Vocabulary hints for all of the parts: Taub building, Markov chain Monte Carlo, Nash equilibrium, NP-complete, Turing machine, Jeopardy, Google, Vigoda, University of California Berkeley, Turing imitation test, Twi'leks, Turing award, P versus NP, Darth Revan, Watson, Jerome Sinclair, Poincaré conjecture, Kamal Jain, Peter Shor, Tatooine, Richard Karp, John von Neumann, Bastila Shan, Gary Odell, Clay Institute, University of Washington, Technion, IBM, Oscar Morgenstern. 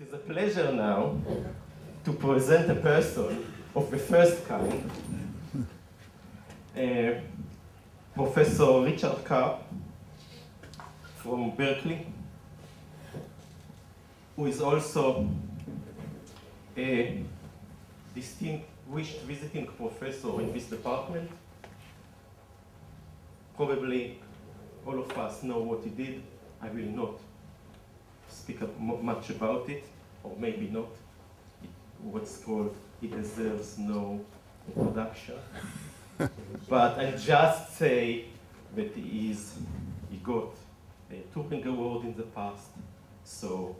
It is a pleasure now to present a person of the first kind, Professor Richard Karp from Berkeley, who is also a distinguished visiting professor in this department. Probably all of us know what he did. I will not speak much about it, or maybe not. What's called, it deserves no introduction. But I'll just say that he got a Turing award in the past, so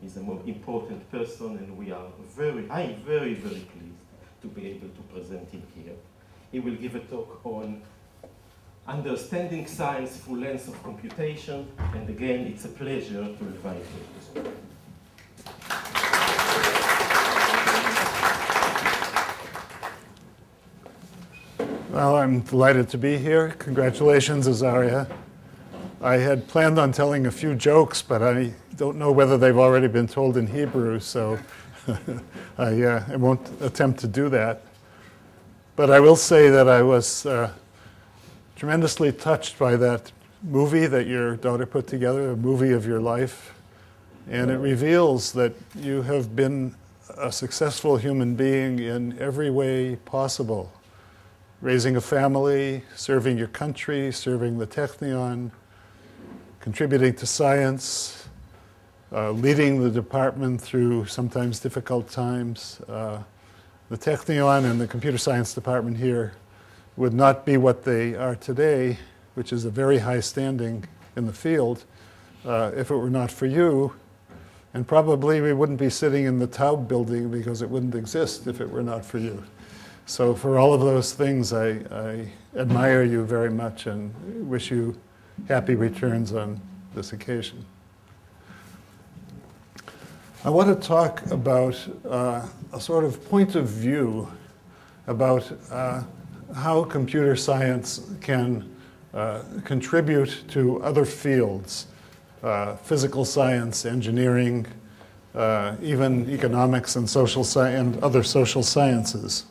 he's a more important person, and I'm very, very pleased to be able to present him here. He will give a talk on understanding science through lens of computation, and again, it's a pleasure to invite you. Well, I'm delighted to be here. Congratulations, Azaria. I had planned on telling a few jokes, but I don't know whether they've already been told in Hebrew, so I won't attempt to do that. But I will say that I was tremendously touched by that movie that your daughter put together, a movie of your life. And it reveals that you have been a successful human being in every way possible. Raising a family, serving your country, serving the Technion, contributing to science, leading the department through sometimes difficult times. The Technion and the computer science department here would not be what they are today, which is a very high standing in the field, if it were not for you. And probably we wouldn't be sitting in the Taub building because it wouldn't exist if it were not for you. So for all of those things, I admire you very much and wish you happy returns on this occasion. I want to talk about a sort of point of view about how computer science can contribute to other fields, physical science, engineering, even economics and social science and other social sciences.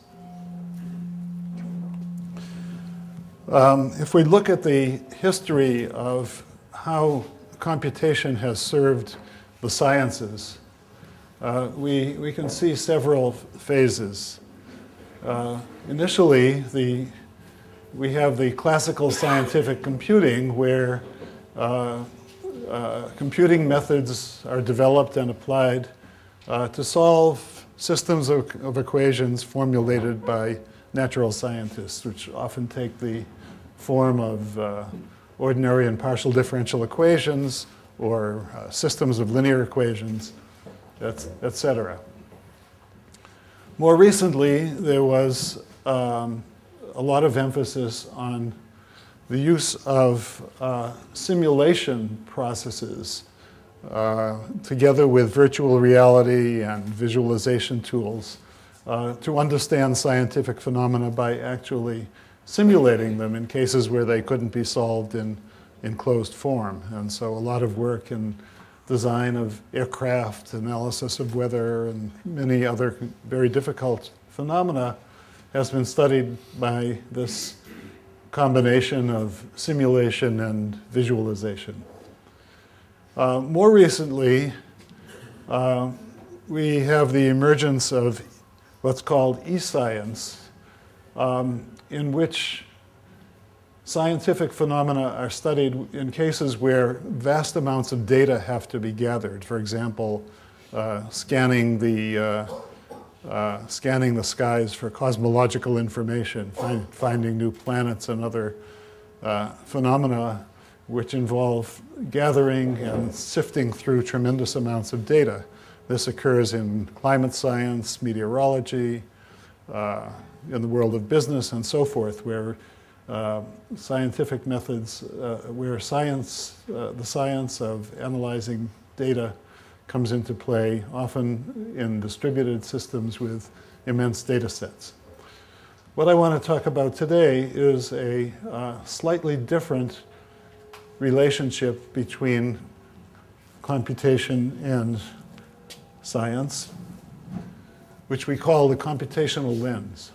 If we look at the history of how computation has served the sciences, we can see several phases. Initially, we have the classical scientific computing, where computing methods are developed and applied to solve systems of equations formulated by natural scientists, which often take the form of ordinary and partial differential equations or systems of linear equations, etc. More recently, there was a lot of emphasis on the use of simulation processes together with virtual reality and visualization tools to understand scientific phenomena by actually simulating them in cases where they couldn't be solved in closed form. And so a lot of work in design of aircraft, analysis of weather, and many other very difficult phenomena has been studied by this combination of simulation and visualization. More recently, we have the emergence of what's called e-science, in which scientific phenomena are studied in cases where vast amounts of data have to be gathered. For example, scanning the skies for cosmological information, finding new planets and other phenomena which involve gathering and sifting through tremendous amounts of data. This occurs in climate science, meteorology, in the world of business, and so forth, where scientific methods, the science of analyzing data comes into play, often in distributed systems with immense data sets. What I want to talk about today is a slightly different relationship between computation and science, which we call the computational lens.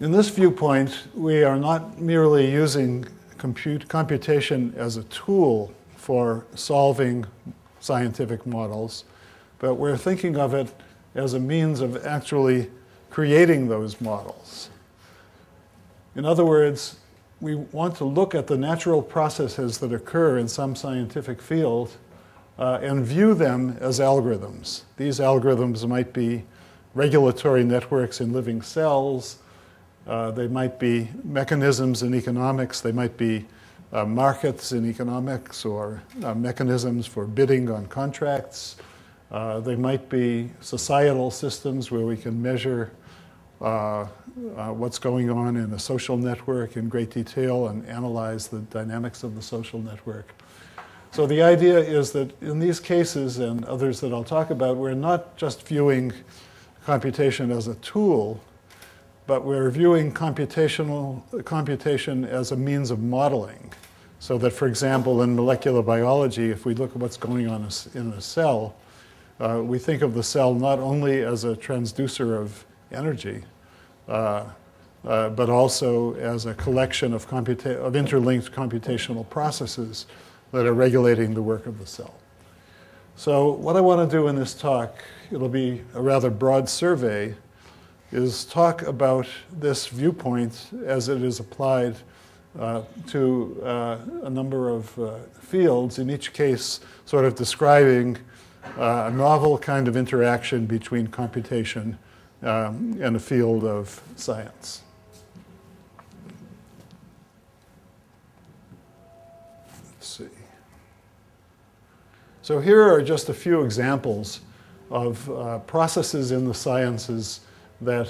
In this viewpoint, we are not merely using computation as a tool for solving scientific models, but we're thinking of it as a means of actually creating those models. In other words, we want to look at the natural processes that occur in some scientific field and view them as algorithms. These algorithms might be regulatory networks in living cells. They might be mechanisms in economics. They might be markets in economics or mechanisms for bidding on contracts. They might be societal systems where we can measure what's going on in a social network in great detail and analyze the dynamics of the social network. So the idea is that in these cases and others that I'll talk about, we're not just viewing computation as a tool, but we're viewing computation as a means of modeling. So that, for example, in molecular biology, if we look at what's going on in a cell, we think of the cell not only as a transducer of energy, but also as a collection of interlinked computational processes that are regulating the work of the cell. So what I want to do in this talk, it'll be a rather broad survey, is talk about this viewpoint as it is applied to a number of fields, in each case sort of describing a novel kind of interaction between computation and a field of science. Let's see. So here are just a few examples of processes in the sciences that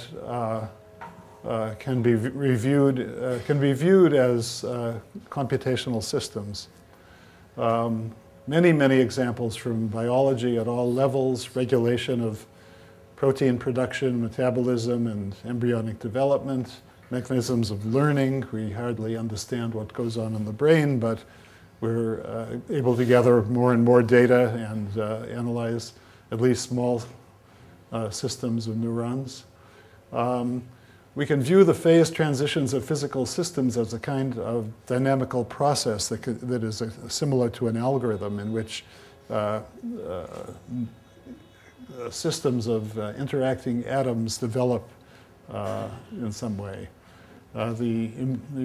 can be viewed as computational systems. Many, many examples from biology at all levels, regulation of protein production, metabolism, and embryonic development, mechanisms of learning. We hardly understand what goes on in the brain, but we're able to gather more and more data and analyze at least small systems of neurons. We can view the phase transitions of physical systems as a kind of dynamical process that, is similar to an algorithm in which systems of interacting atoms develop in some way. The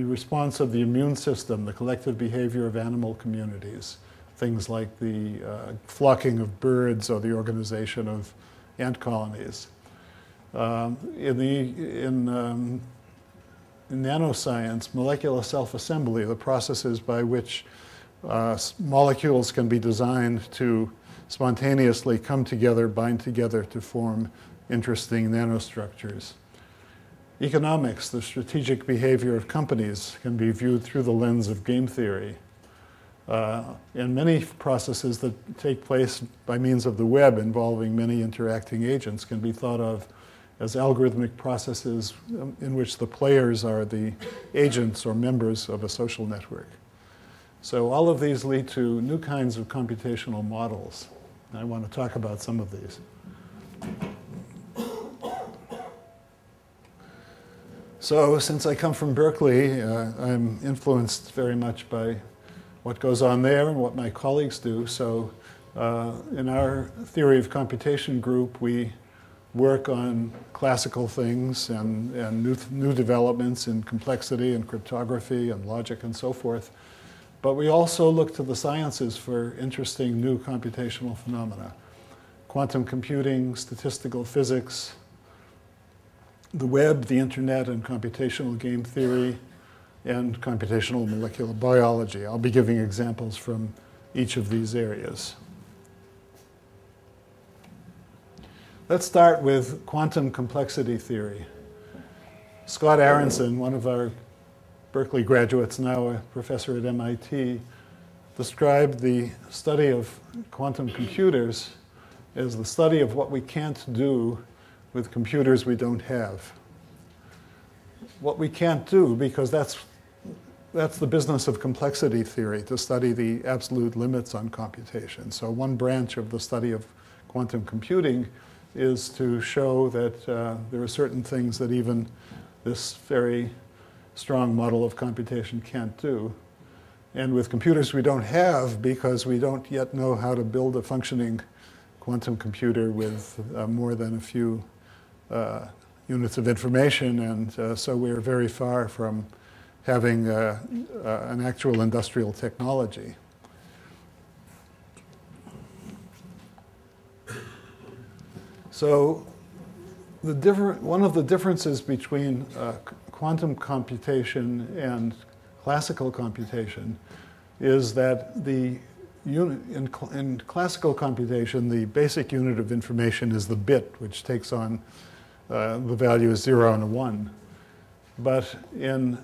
response of the immune system, the collective behavior of animal communities, things like the flocking of birds or the organization of ant colonies. In nanoscience, molecular self-assembly, the processes by which molecules can be designed to spontaneously come together, bind together to form interesting nanostructures. Economics, the strategic behavior of companies, can be viewed through the lens of game theory. And many processes that take place by means of the web involving many interacting agents can be thought of as algorithmic processes in which the players are the agents or members of a social network. So all of these lead to new kinds of computational models. And I want to talk about some of these. So since I come from Berkeley, I'm influenced very much by what goes on there and what my colleagues do. So in our theory of computation group, we work on classical things and new developments in complexity and cryptography and logic and so forth. But we also look to the sciences for interesting new computational phenomena. Quantum computing, statistical physics, the web, the internet, and computational game theory, and computational molecular biology. I'll be giving examples from each of these areas. Let's start with quantum complexity theory. Scott Aaronson, one of our Berkeley graduates, now a professor at MIT, described the study of quantum computers as the study of what we can't do with computers we don't have. What we can't do, because that's That's the business of complexity theory, to study the absolute limits on computation. So one branch of the study of quantum computing is to show that there are certain things that even this very strong model of computation can't do. And with computers we don't have, because we don't yet know how to build a functioning quantum computer with more than a few units of information. And so we're very far from having an actual industrial technology. So the one of the differences between quantum computation and classical computation is that the in classical computation, the basic unit of information is the bit, which takes on the value is 0 and 1. But in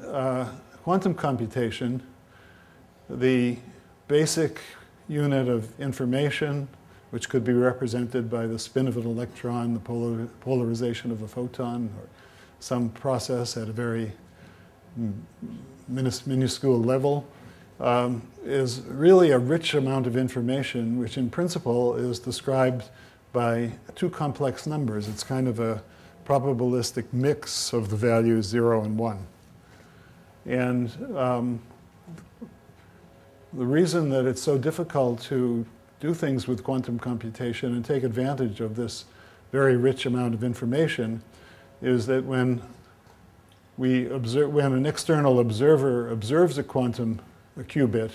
quantum computation, the basic unit of information, which could be represented by the spin of an electron, the polarization of a photon, or some process at a very minuscule level, is really a rich amount of information, which in principle is described by two complex numbers. It's kind of a probabilistic mix of the values 0 and 1. And the reason that it's so difficult to do things with quantum computation and take advantage of this very rich amount of information is that when when an external observer observes a quantum qubit,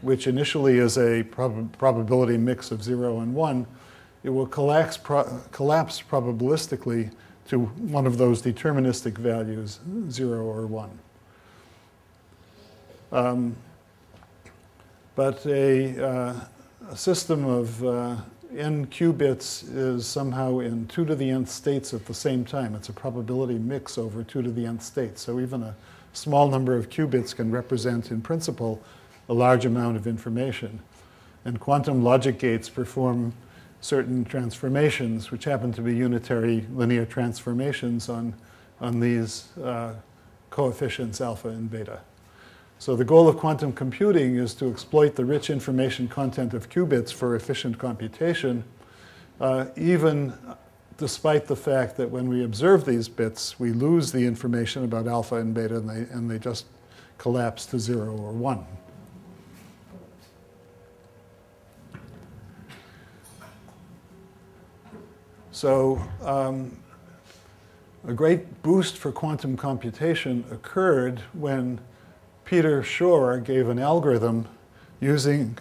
which initially is a probability mix of 0 and 1, it will collapse, probabilistically to one of those deterministic values, 0 or 1. But a system of n qubits is somehow in 2 to the nth states at the same time. It's a probability mix over 2 to the nth states. So even a small number of qubits can represent, in principle, a large amount of information. And quantum logic gates perform certain transformations, which happen to be unitary linear transformations on these coefficients alpha and beta. So the goal of quantum computing is to exploit the rich information content of qubits for efficient computation, even despite the fact that when we observe these bits, we lose the information about alpha and beta, and they just collapse to 0 or 1. So a great boost for quantum computation occurred when Peter Shor gave an algorithm using,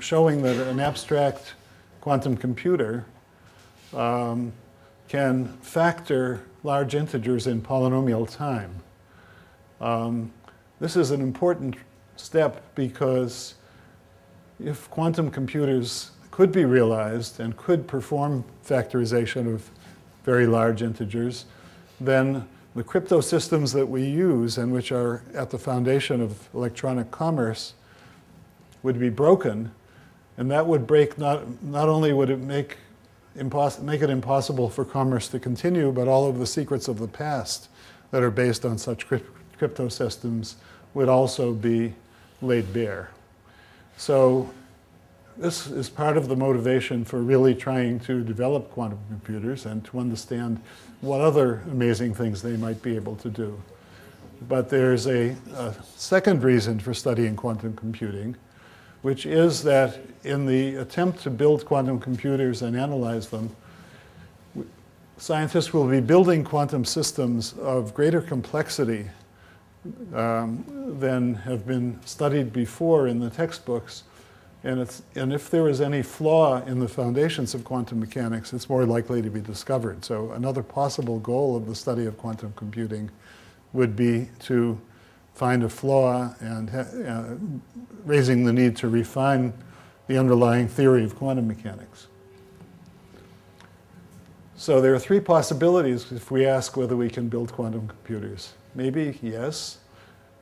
showing that an abstract quantum computer can factor large integers in polynomial time. This is an important step, because if quantum computers could be realized and could perform factorization of very large integers, then the crypto systems that we use and which are at the foundation of electronic commerce would be broken. And that would break, not only would it make it impossible for commerce to continue, but all of the secrets of the past that are based on such crypto systems would also be laid bare. So this is part of the motivation for really trying to develop quantum computers and to understand what other amazing things they might be able to do. But there's a second reason for studying quantum computing, which is that in the attempt to build quantum computers and analyze them, scientists will be building quantum systems of greater complexity than have been studied before in the textbooks. And if there is any flaw in the foundations of quantum mechanics, it's more likely to be discovered. So another possible goal of the study of quantum computing would be to find a flaw and raising the need to refine the underlying theory of quantum mechanics. So there are three possibilities if we ask whether we can build quantum computers. Maybe yes,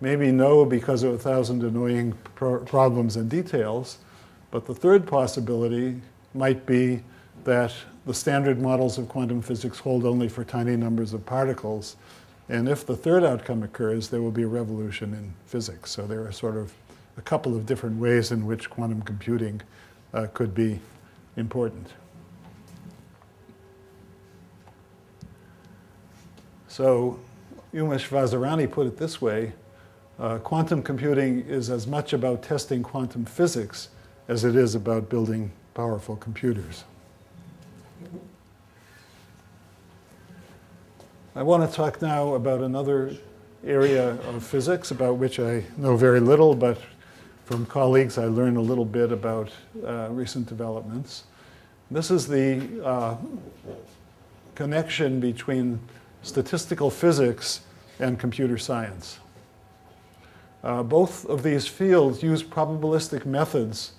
maybe no, because of 1,000 annoying problems and details. But the third possibility might be that the standard models of quantum physics hold only for tiny numbers of particles, And if the third outcome occurs, there will be a revolution in physics. So there are sort of a couple of different ways in which quantum computing could be important. So Umesh Vazirani put it this way, quantum computing is as much about testing quantum physics as it is about building powerful computers. I want to talk now about another area of physics about which I know very little, but from colleagues I learned a little bit about recent developments. This is the connection between statistical physics and computer science. Both of these fields use probabilistic methods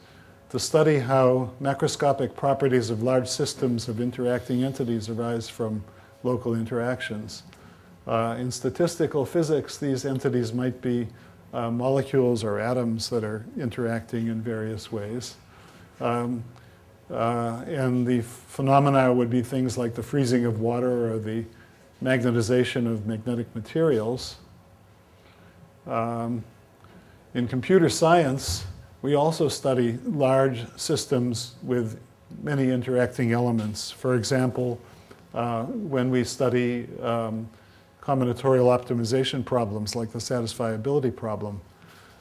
to study how macroscopic properties of large systems of interacting entities arise from local interactions. In statistical physics, these entities might be molecules or atoms that are interacting in various ways. And the phenomena would be things like the freezing of water or the magnetization of magnetic materials. In computer science, we also study large systems with many interacting elements. For example, when we study combinatorial optimization problems like the satisfiability problem,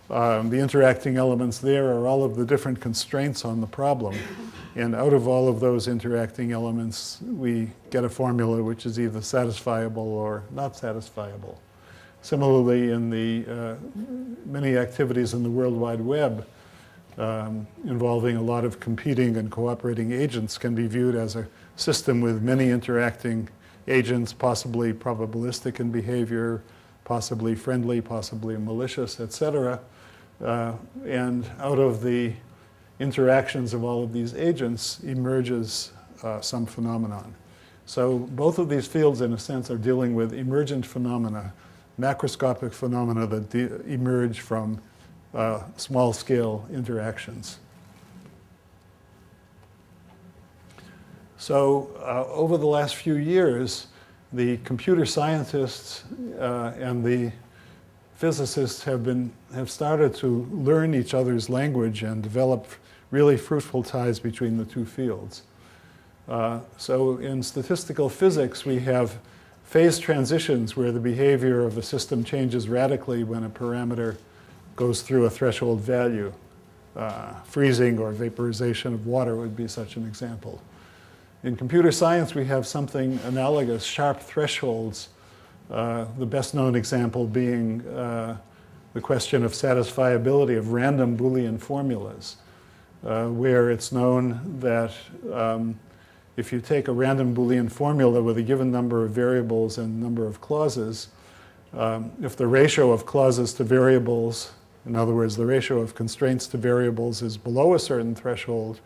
the interacting elements there are all of the different constraints on the problem. And out of all of those interacting elements, we get a formula which is either satisfiable or not satisfiable. Similarly, in the many activities in the World Wide Web involving a lot of competing and cooperating agents can be viewed as a system with many interacting agents, possibly probabilistic in behavior, possibly friendly, possibly malicious, etc. And out of the interactions of all of these agents emerges some phenomenon. So both of these fields, in a sense, are dealing with emergent phenomena, macroscopic phenomena that emerge from small-scale interactions. So over the last few years, the computer scientists and the physicists have started to learn each other's language and develop really fruitful ties between the two fields. So in statistical physics, we have phase transitions where the behavior of a system changes radically when a parameter goes through a threshold value. Freezing or vaporization of water would be such an example. In computer science, we have something analogous, sharp thresholds. The best known example being the question of satisfiability of random Boolean formulas, where it's known that if you take a random Boolean formula with a given number of variables and number of clauses, if the ratio of clauses to variables, in other words, the ratio of constraints to variables is below a certain threshold,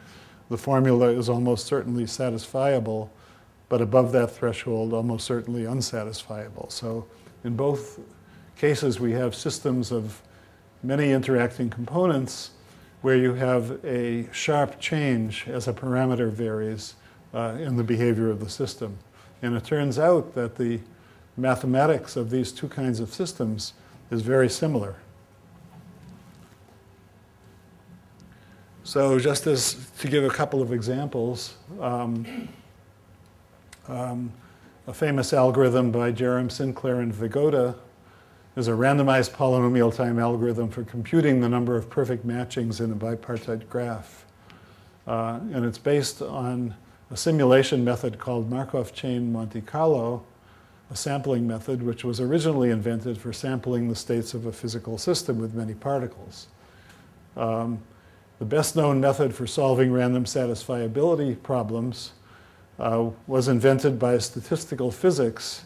the formula is almost certainly satisfiable, but above that threshold, almost certainly unsatisfiable. So in both cases, we have systems of many interacting components where you have a sharp change as a parameter varies in the behavior of the system. And it turns out that the mathematics of these two kinds of systems is very similar. So just as to give a couple of examples, a famous algorithm by Jerome Sinclair and Vigoda is a randomized polynomial time algorithm for computing the number of perfect matchings in a bipartite graph. And it's based on a simulation method called Markov chain Monte Carlo, a sampling method which was originally invented for sampling the states of a physical system with many particles. The best known method for solving random satisfiability problems was invented by statistical physics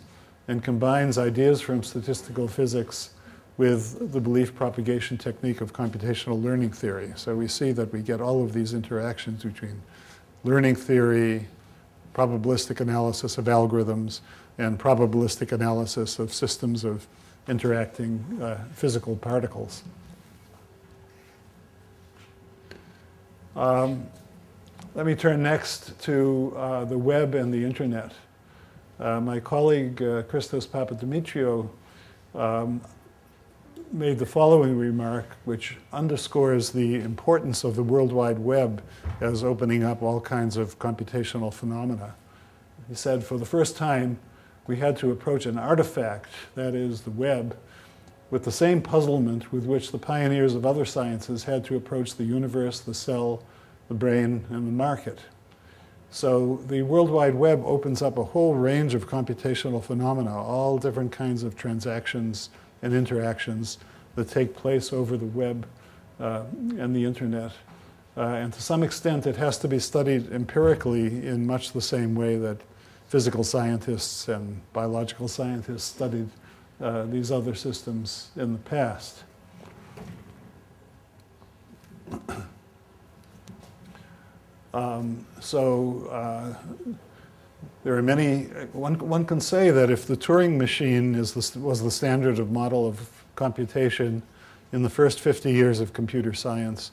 and combines ideas from statistical physics with the belief propagation technique of computational learning theory. So we see that we get all of these interactions between learning theory, probabilistic analysis of algorithms, and probabilistic analysis of systems of interacting physical particles. Let me turn next to the web and the internet. My colleague, Christos Papadimitriou, made the following remark, which underscores the importance of the World Wide Web as opening up all kinds of computational phenomena. He said, for the first time, we had to approach an artifact, that is, the web, with the same puzzlement with which the pioneers of other sciences had to approach the universe, the cell, the brain, and the market. So the World Wide Web opens up a whole range of computational phenomena, all different kinds of transactions and interactions that take place over the web and the internet. And to some extent, it has to be studied empirically in much the same way that physical scientists and biological scientists studied these other systems in the past. There are many, one can say that if the Turing machine was the standard of model of computation in the first 50 years of computer science,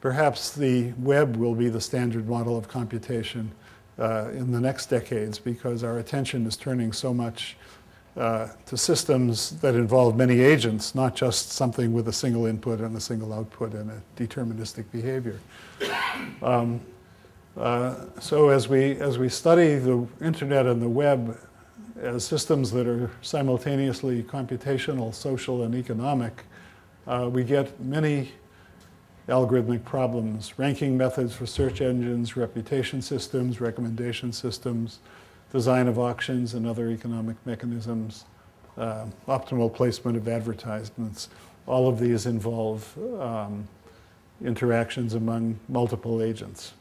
perhaps the web will be the standard model of computation in the next decades, because our attention is turning so much to systems that involve many agents, not just something with a single input and a single output and a deterministic behavior. So as we study the internet and the web as systems that are simultaneously computational, social, and economic, we get many algorithmic problems, ranking methods for search engines, reputation systems, recommendation systems, design of auctions and other economic mechanisms, optimal placement of advertisements. All of these involve interactions among multiple agents.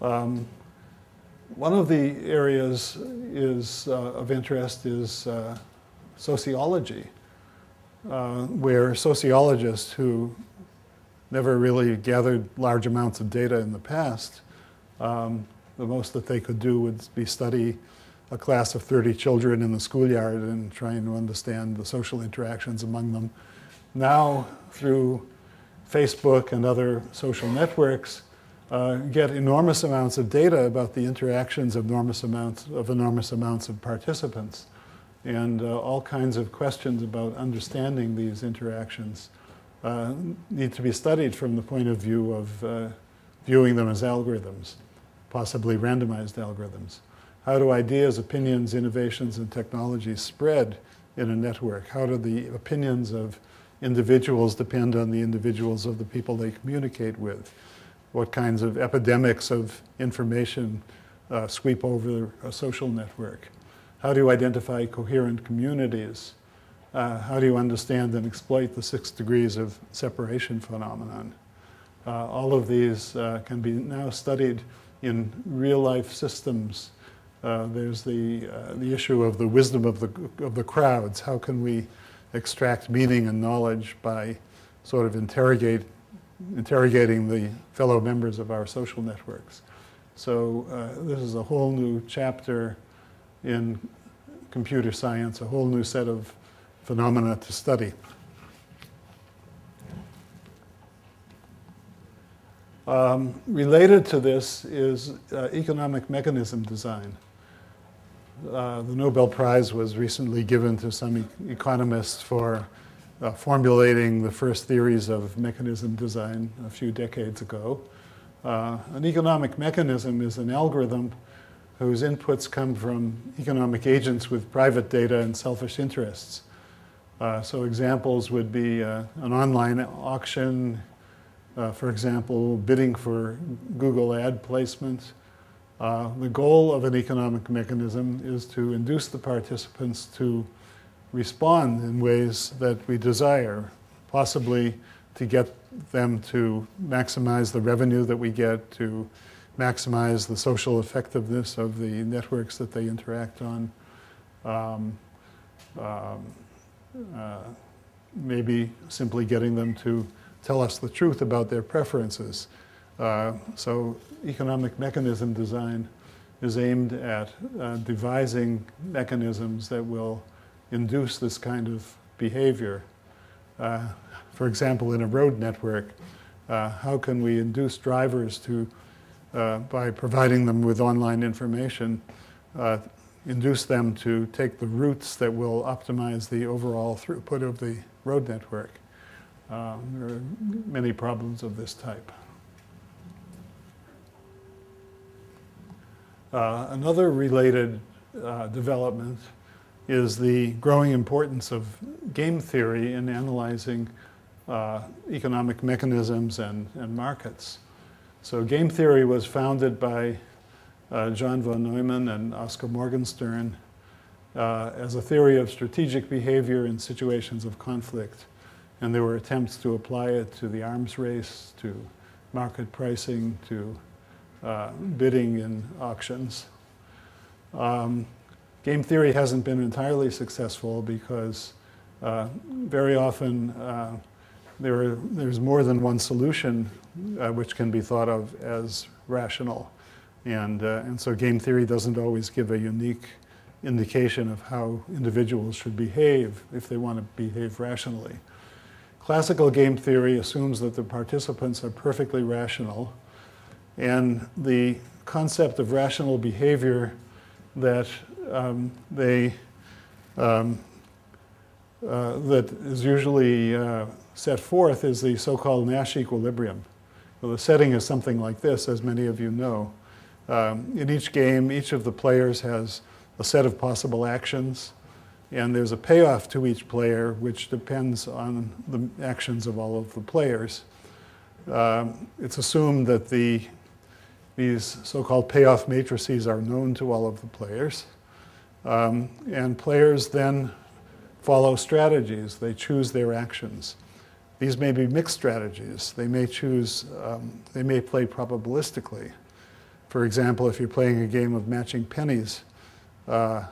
One of the areas of interest is sociology, where sociologists who never really gathered large amounts of data in the past. The most that they could do would be study a class of 30 children in the schoolyard and trying to understand the social interactions among them. Now, through Facebook and other social networks, get enormous amounts of data about the interactions of enormous amounts of participants, and all kinds of questions about understanding these interactions need to be studied from the point of view of viewing them as algorithms, possibly randomized algorithms. How do ideas, opinions, innovations, and technologies spread in a network? How do the opinions of individuals depend on the individuals of the people they communicate with? What kinds of epidemics of information sweep over a social network? How do you identify coherent communities? How do you understand and exploit the 6 degrees of separation phenomenon? All of these can be now studied in real-life systems. There's the issue of the wisdom of the crowds. How can we extract meaning and knowledge by sort of interrogating the fellow members of our social networks? So this is a whole new chapter in computer science, a whole new set of phenomena to study. Related to this is economic mechanism design. The Nobel Prize was recently given to some economists for formulating the first theories of mechanism design a few decades ago. An economic mechanism is an algorithm whose inputs come from economic agents with private data and selfish interests. So examples would be an online auction, for example, bidding for Google ad placement. The goal of an economic mechanism is to induce the participants to respond in ways that we desire, possibly to get them to maximize the revenue that we get, to maximize the social effectiveness of the networks that they interact on. Maybe simply getting them to tell us the truth about their preferences. So economic mechanism design is aimed at devising mechanisms that will induce this kind of behavior. For example, in a road network, how can we induce drivers to by providing them with online information, induce them to take the routes that will optimize the overall throughput of the road network. There are many problems of this type. Another related development is the growing importance of game theory in analyzing economic mechanisms and markets. So game theory was founded by John von Neumann and Oscar Morgenstern as a theory of strategic behavior in situations of conflict. And there were attempts to apply it to the arms race, to market pricing, to bidding in auctions. Game theory hasn't been entirely successful because very often there's more than one solution which can be thought of as rational. And so game theory doesn't always give a unique indication of how individuals should behave if they want to behave rationally. Classical game theory assumes that the participants are perfectly rational, and the concept of rational behavior that that is usually set forth is the so-called Nash equilibrium. Well, the setting is something like this, as many of you know. In each game, each of the players has a set of possible actions, and there's a payoff to each player which depends on the actions of all of the players. It's assumed that these so-called payoff matrices are known to all of the players. And players then follow strategies. They choose their actions. These may be mixed strategies. They may choose, they may play probabilistically. For example, if you're playing a game of matching pennies, the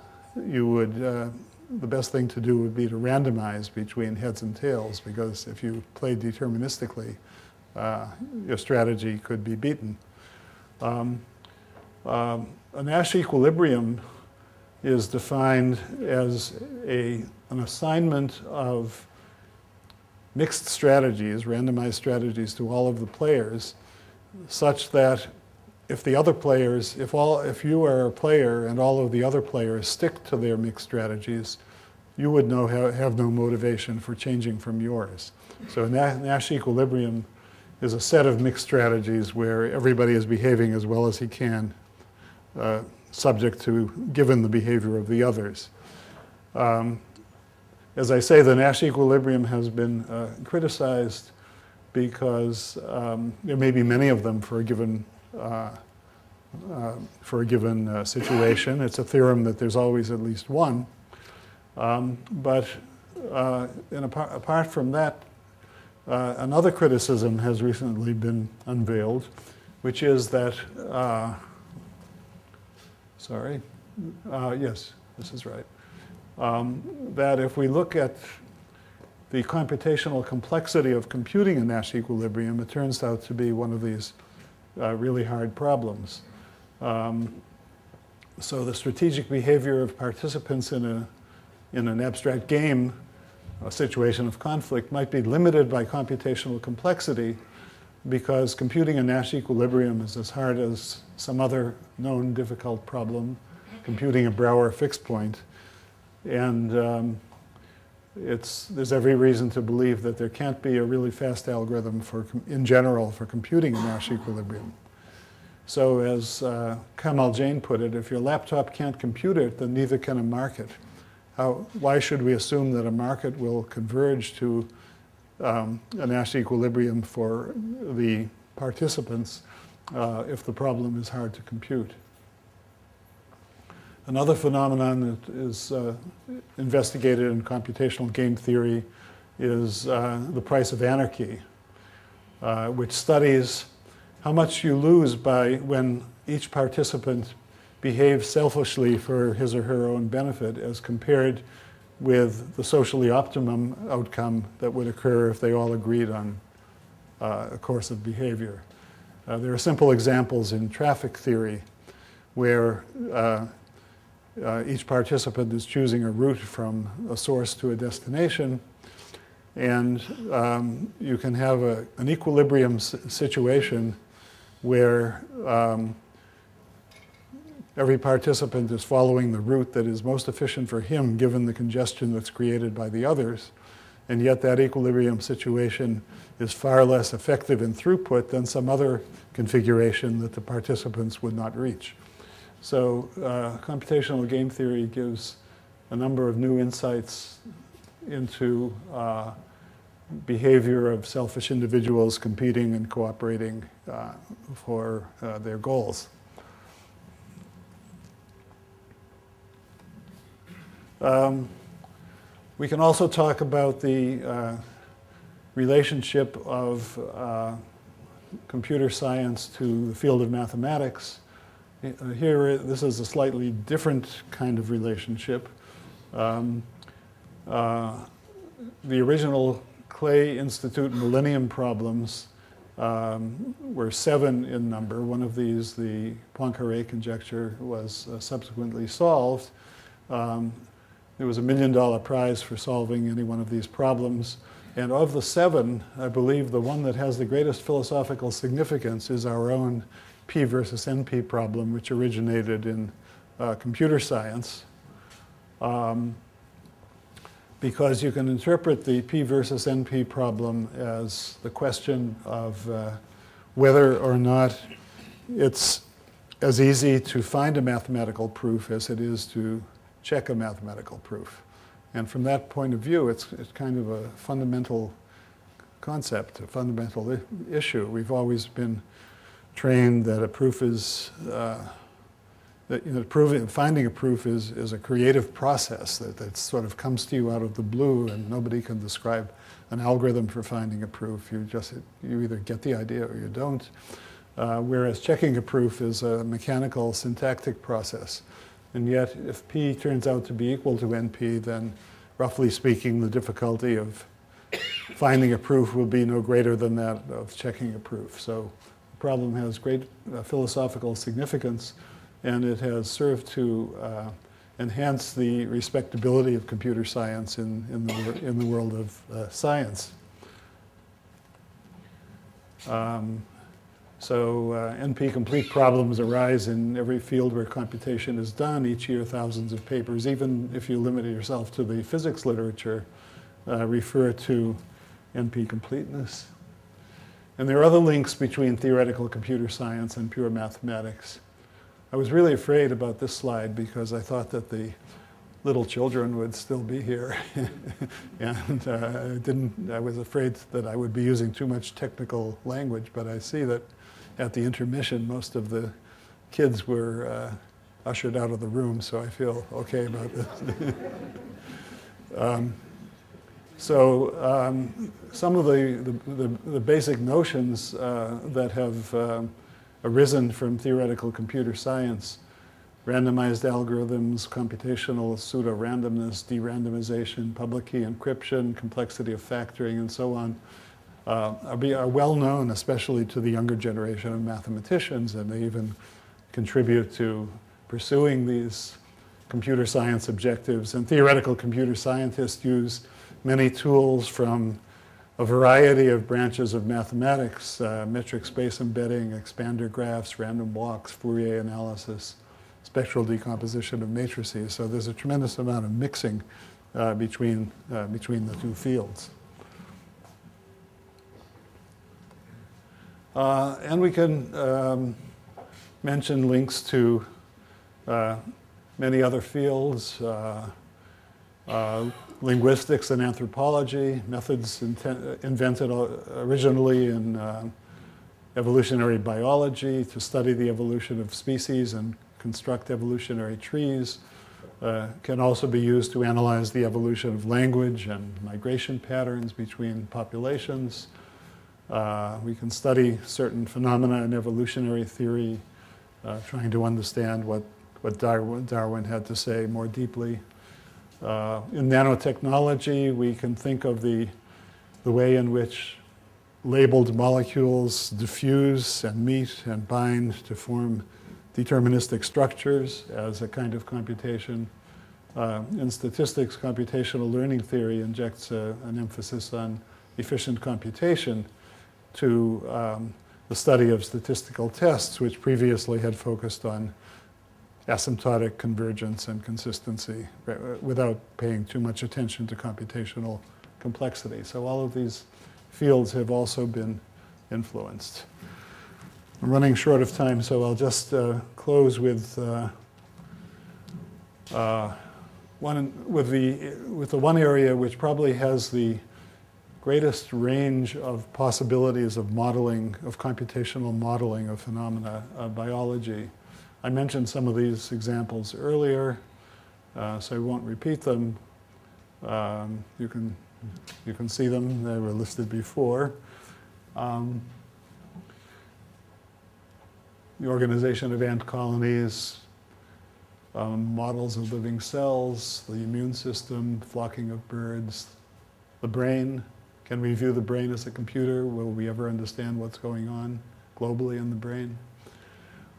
best thing to do would be to randomize between heads and tails, because if you play deterministically, your strategy could be beaten. A Nash equilibrium is defined as an assignment of mixed strategies, randomized strategies, to all of the players, such that if the other players, if you are a player and all of the other players stick to their mixed strategies, you would have no motivation for changing from yours. So a Nash equilibrium is a set of mixed strategies where everybody is behaving as well as he can, subject to given the behavior of the others. As I say, the Nash equilibrium has been criticized because there may be many of them for a given situation. It's a theorem that there's always at least one. Apart from that, another criticism has recently been unveiled, which is that, yes, this is right, that if we look at the computational complexity of computing a Nash equilibrium, it turns out to be one of these really hard problems. So the strategic behavior of participants in an abstract game, a situation of conflict, might be limited by computational complexity because computing a Nash equilibrium is as hard as some other known difficult problem, computing a Brouwer fixed point. And there's every reason to believe that there can't be a really fast algorithm in general for computing a Nash equilibrium. So as Kamal Jain put it, if your laptop can't compute it, then neither can a market. Why should we assume that a market will converge to a Nash equilibrium for the participants if the problem is hard to compute? Another phenomenon that is investigated in computational game theory is the price of anarchy, which studies how much you lose when each participant behave selfishly for his or her own benefit as compared with the socially optimum outcome that would occur if they all agreed on a course of behavior. There are simple examples in traffic theory where each participant is choosing a route from a source to a destination, and you can have an equilibrium situation where every participant is following the route that is most efficient for him, given the congestion that's created by the others. And yet that equilibrium situation is far less effective in throughput than some other configuration that the participants would not reach. So computational game theory gives a number of new insights into behavior of selfish individuals competing and cooperating for their goals. We can also talk about the relationship of computer science to the field of mathematics. Here, this is a slightly different kind of relationship. The original Clay Institute Millennium problems were 7 in number. One of these, the Poincaré conjecture, was subsequently solved. There was a $1 million prize for solving any one of these problems. And of the 7, I believe the one that has the greatest philosophical significance is our own P versus NP problem, which originated in computer science. Because you can interpret the P versus NP problem as the question of whether or not it's as easy to find a mathematical proof as it is to check a mathematical proof. And from that point of view, it's kind of a fundamental concept, a fundamental issue. We've always been trained that a proof is, that, you know, finding a proof is a creative process that sort of comes to you out of the blue, and nobody can describe an algorithm for finding a proof. You either get the idea or you don't. Whereas checking a proof is a mechanical, syntactic process. And yet, if P turns out to be equal to NP, then roughly speaking, the difficulty of finding a proof will be no greater than that of checking a proof. So the problem has great philosophical significance, and it has served to enhance the respectability of computer science in the world of science. So NP-complete problems arise in every field where computation is done. Each year, thousands of papers, even if you limit yourself to the physics literature, refer to NP-completeness. And there are other links between theoretical computer science and pure mathematics. I was really afraid about this slide because I thought that the little children would still be here. And I was afraid that I would be using too much technical language, but I see that at the intermission, most of the kids were ushered out of the room, so I feel okay about this. Some of the basic notions that have arisen from theoretical computer science: randomized algorithms, computational pseudo-randomness, de-randomization, public key encryption, complexity of factoring, and so on, are well known, especially to the younger generation of mathematicians, and they even contribute to pursuing these computer science objectives. And theoretical computer scientists use many tools from a variety of branches of mathematics: metric space embedding, expander graphs, random walks, Fourier analysis, spectral decomposition of matrices. So there's a tremendous amount of mixing between the two fields. And we can mention links to many other fields: linguistics and anthropology, methods invented originally in evolutionary biology to study the evolution of species and construct evolutionary trees, can also be used to analyze the evolution of language and migration patterns between populations. We can study certain phenomena in evolutionary theory, trying to understand what Darwin had to say more deeply. In nanotechnology, we can think of the way in which labeled molecules diffuse and meet and bind to form deterministic structures as a kind of computation. In statistics, computational learning theory injects an emphasis on efficient computation to the study of statistical tests, which previously had focused on asymptotic convergence and consistency without paying too much attention to computational complexity. So all of these fields have also been influenced. I'm running short of time, so I'll just close with the one area which probably has the greatest range of possibilities of modeling, of computational modeling of phenomena, biology. I mentioned some of these examples earlier, so I won't repeat them. You can see them. They were listed before. The organization of ant colonies, models of living cells, the immune system, flocking of birds, the brain. Can we view the brain as a computer? Will we ever understand what's going on globally in the brain?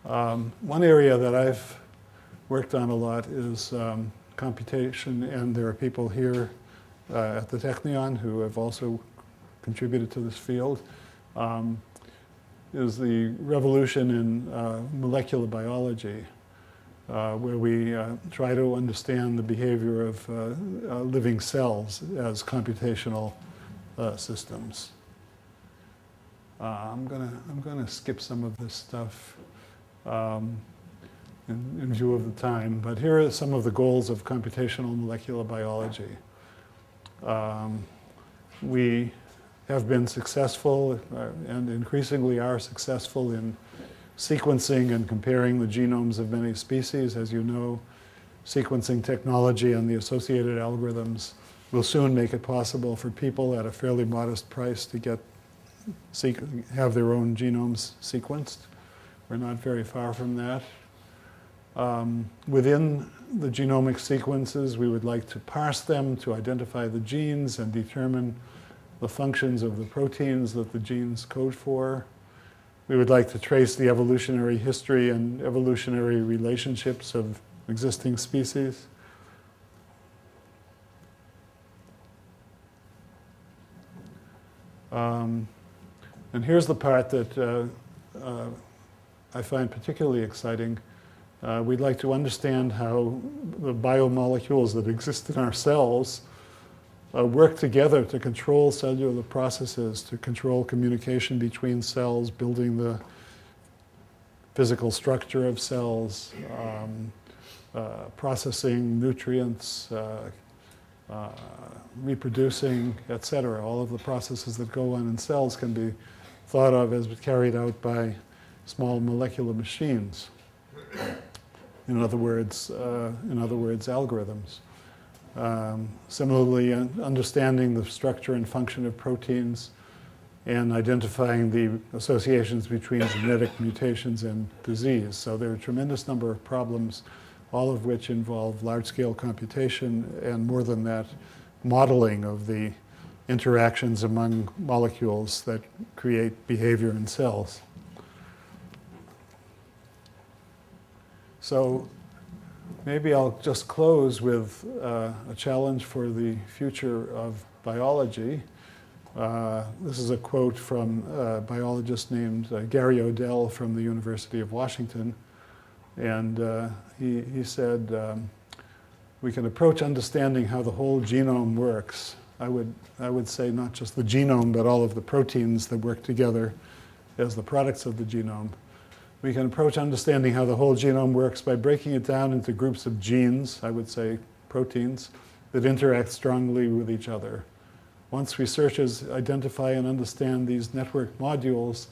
One area that I've worked on a lot is computation, and there are people here at the Technion who have also contributed to this field, is the revolution in molecular biology, where we try to understand the behavior of living cells as computational systems. I'm gonna skip some of this stuff in view of the time, but here are some of the goals of computational molecular biology. We have been successful and increasingly are successful in sequencing and comparing the genomes of many species. As you know, sequencing technology and the associated algorithms will soon make it possible for people at a fairly modest price to have their own genomes sequenced. We're not very far from that. Within the genomic sequences, we would like to parse them to identify the genes and determine the functions of the proteins that the genes code for. We would like to trace the evolutionary history and evolutionary relationships of existing species. And here's the part that I find particularly exciting. We'd like to understand how the biomolecules that exist in our cells work together to control cellular processes, to control communication between cells, building the physical structure of cells, processing nutrients, reproducing, etc. All of the processes that go on in cells can be thought of as carried out by small molecular machines. In other words, algorithms. Similarly, understanding the structure and function of proteins and identifying the associations between genetic mutations and disease. So there are a tremendous number of problems, all of which involve large-scale computation and, more than that, modeling of the interactions among molecules that create behavior in cells. So maybe I'll just close with a challenge for the future of biology. This is a quote from a biologist named Gary Odell from the University of Washington. And he said, we can approach understanding how the whole genome works. I would say not just the genome, but all of the proteins that work together as the products of the genome. We can approach understanding how the whole genome works by breaking it down into groups of genes, I would say proteins, that interact strongly with each other. Once researchers identify and understand these network modules,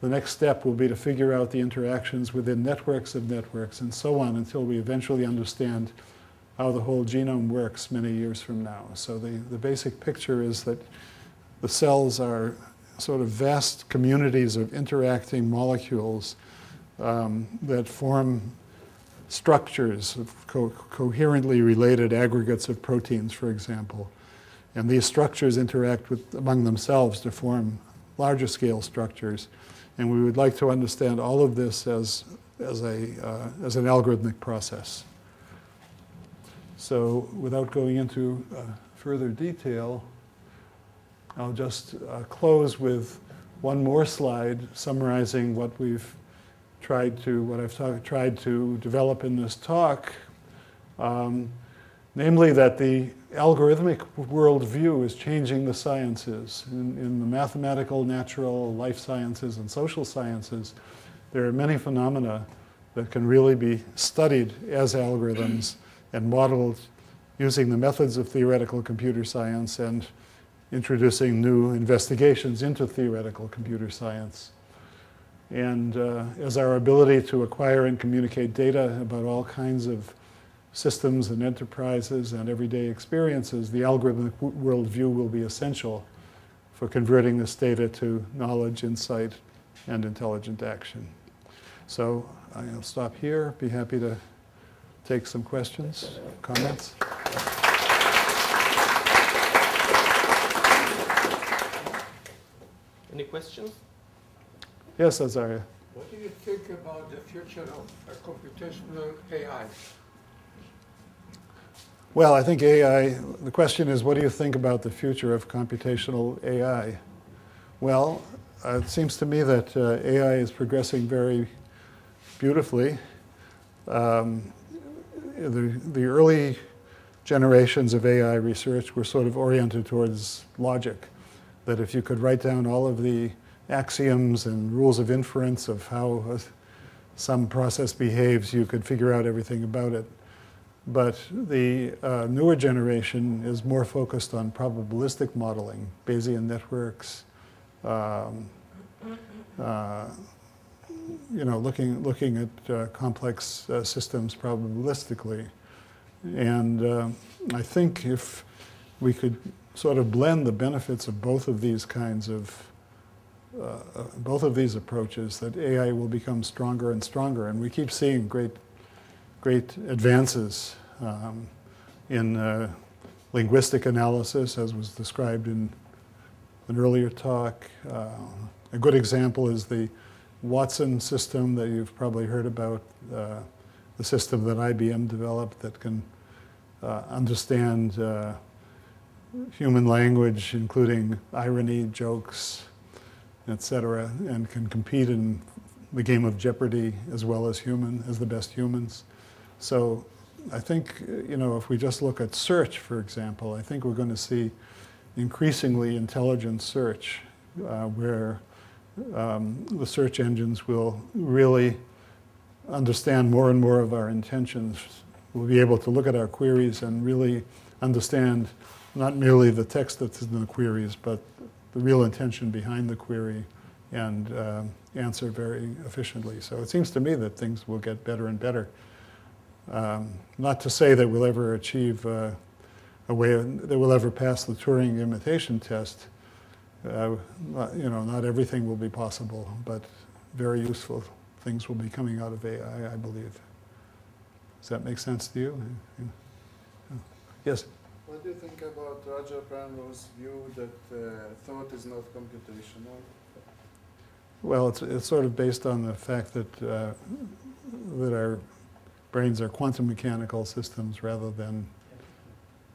the next step will be to figure out the interactions within networks of networks and so on until we eventually understand how the whole genome works many years from now. So the basic picture is that the cells are sort of vast communities of interacting molecules that form structures of coherently related aggregates of proteins, for example. And these structures interact among themselves to form larger scale structures. And we would like to understand all of this as an algorithmic process. So without going into further detail, I'll just close with one more slide summarizing what we've tried to, what I've tried to develop in this talk, namely that the algorithmic worldview is changing the sciences. In the mathematical, natural, life sciences, and social sciences, there are many phenomena that can really be studied as algorithms and modeled using the methods of theoretical computer science and introducing new investigations into theoretical computer science. And as our ability to acquire and communicate data about all kinds of systems and enterprises and everyday experiences, the algorithmic worldview will be essential for converting this data to knowledge, insight, and intelligent action. So I'll stop here. Be happy to take some questions, comments. Any questions? Yes, Azaria. What do you think about the future of computational AI? Well, I think AI, the question is, what do you think about the future of computational AI? Well, it seems to me that AI is progressing very beautifully. The early generations of AI research were sort of oriented towards logic, that if you could write down all of the axioms and rules of inference of how some process behaves, you could figure out everything about it. But the newer generation is more focused on probabilistic modeling, Bayesian networks, you know, looking at complex systems probabilistically. And I think if we could sort of blend the benefits of both of these kinds of both of these approaches, that AI will become stronger and stronger. And we keep seeing great advances in linguistic analysis, as was described in an earlier talk. A good example is the Watson system that you've probably heard about, the system that IBM developed that can understand human language, including irony, jokes, etc., and can compete in the game of Jeopardy as well as as the best humans. So I think, you know, if we just look at search, for example, I think we're going to see increasingly intelligent search where the search engines will really understand more and more of our intentions. We'll be able to look at our queries and really understand not merely the text that's in the queries, but the real intention behind the query and answer very efficiently. So it seems to me that things will get better and better. Not to say that we'll ever achieve a way that we'll ever pass the Turing imitation test. You know, not everything will be possible, but very useful things will be coming out of AI, I believe. Does that make sense to you? Yeah. Yes? What do you think about Roger Penrose's view that thought is not computational? Well, it's sort of based on the fact that, that our brains are quantum mechanical systems rather than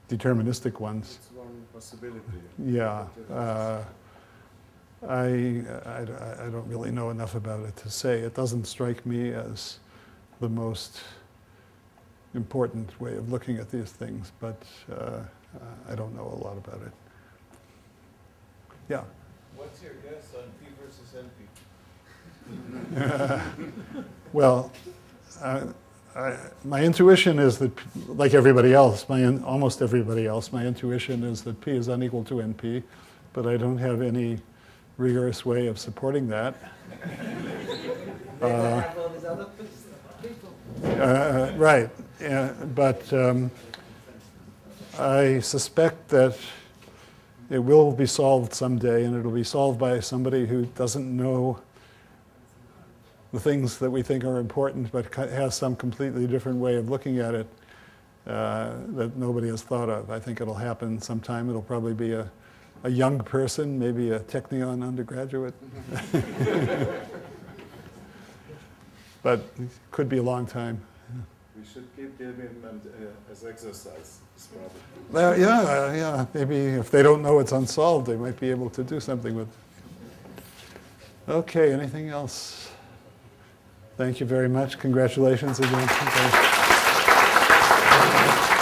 deterministic ones. It's one possibility. Yeah. I don't really know enough about it to say. It doesn't strike me as the most important way of looking at these things, but I don't know a lot about it. Yeah? What's your guess on P versus NP? Well, my intuition is that, like everybody else, almost everybody else, my intuition is that P is unequal to NP, but I don't have any rigorous way of supporting that. Right. But I suspect that it will be solved someday, and it'll be solved by somebody who doesn't know the things that we think are important, but has some completely different way of looking at it that nobody has thought of. I think it'll happen sometime. It'll probably be a young person, maybe a Technion undergraduate. But it could be a long time. We should keep giving them as exercise. Yeah, maybe if they don't know it's unsolved, they might be able to do something with it. OK, anything else? Thank you very much. Congratulations again.